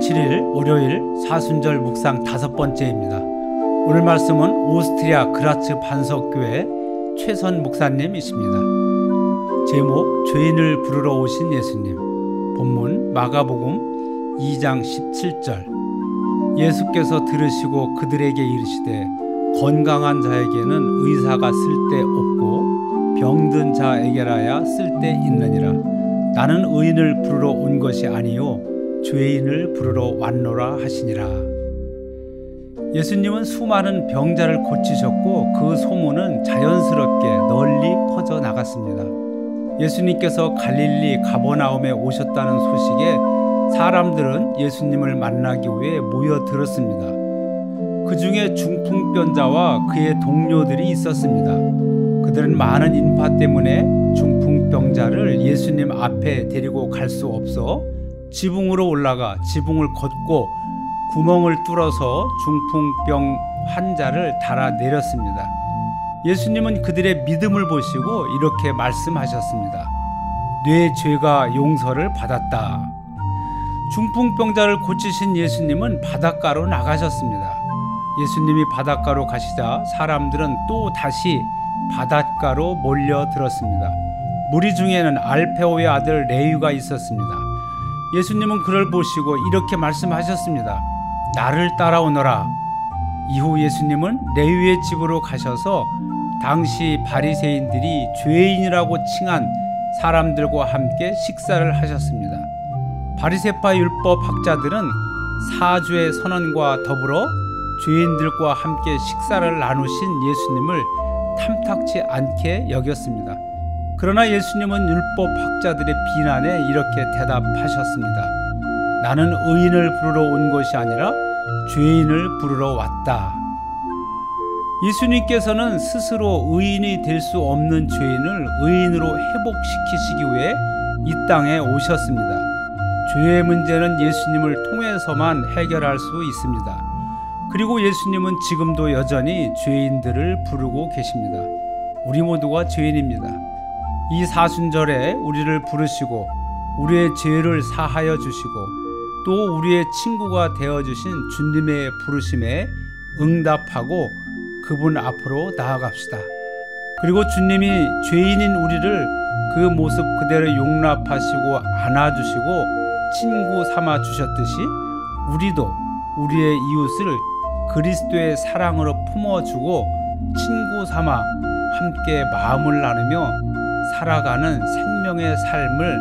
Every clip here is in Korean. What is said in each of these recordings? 10월 7일 월요일 사순절 묵상 5번째입니다. 오늘 말씀은 오스트리아 그라츠반석교회 최선 목사님이십니다. 제목 죄인을 부르러 오신 예수님. 본문 마가복음 2장 17절. 예수께서 들으시고 그들에게 이르시되 건강한 자에게는 의사가 쓸데없고 병든 자에게라야 쓸데있느니라. 나는 의인을 부르러 온 것이 아니요 죄인을 부르러 왔노라 하시니라. 예수님은 수많은 병자를 고치셨고 그 소문은 자연스럽게 널리 퍼져나갔습니다. 예수님께서 갈릴리 가버나움에 오셨다는 소식에 사람들은 예수님을 만나기 위해 모여들었습니다. 그 중에 중풍병자와 그의 동료들이 있었습니다. 그들은 많은 인파 때문에 중풍병자를 예수님 앞에 데리고 갈 수 없어 지붕으로 올라가 지붕을 걷고 구멍을 뚫어서 중풍병 환자를 달아내렸습니다. 예수님은 그들의 믿음을 보시고 이렇게 말씀하셨습니다. 네 죄가 용서를 받았다. 중풍병자를 고치신 예수님은 바닷가로 나가셨습니다. 예수님이 바닷가로 가시자 사람들은 또 다시 바닷가로 몰려들었습니다. 무리 중에는 알페오의 아들 레위가 있었습니다. 예수님은 그를 보시고 이렇게 말씀하셨습니다. 나를 따라오너라. 이후 예수님은 레위의 집으로 가셔서 당시 바리새인들이 죄인이라고 칭한 사람들과 함께 식사를 하셨습니다. 바리새파 율법 학자들은 사죄의 선언과 더불어 죄인들과 함께 식사를 나누신 예수님을 탐탁치 않게 여겼습니다. 그러나 예수님은 율법학자들의 비난에 이렇게 대답하셨습니다. 나는 의인을 부르러 온 것이 아니라 죄인을 부르러 왔다. 예수님께서는 스스로 의인이 될 수 없는 죄인을 의인으로 회복시키시기 위해 이 땅에 오셨습니다. 죄의 문제는 예수님을 통해서만 해결할 수 있습니다. 그리고 예수님은 지금도 여전히 죄인들을 부르고 계십니다. 우리 모두가 죄인입니다. 이 사순절에 우리를 부르시고 우리의 죄를 사하여 주시고 또 우리의 친구가 되어주신 주님의 부르심에 응답하고 그분 앞으로 나아갑시다. 그리고 주님이 죄인인 우리를 그 모습 그대로 용납하시고 안아주시고 친구 삼아 주셨듯이 우리도 우리의 이웃을 그리스도의 사랑으로 품어주고 친구 삼아 함께 마음을 나누며 살아가는 생명의 삶을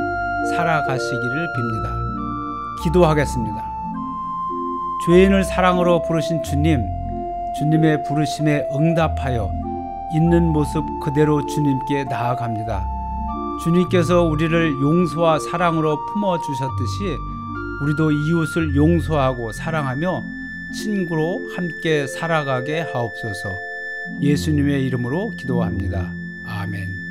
살아가시기를 빕니다. 기도하겠습니다. 죄인을 사랑으로 부르신 주님의 부르심에 응답하여 있는 모습 그대로 주님께 나아갑니다. 주님께서 우리를 용서와 사랑으로 품어주셨듯이 우리도 이웃을 용서하고 사랑하며 친구로 함께 살아가게 하옵소서. 예수님의 이름으로 기도합니다. 아멘.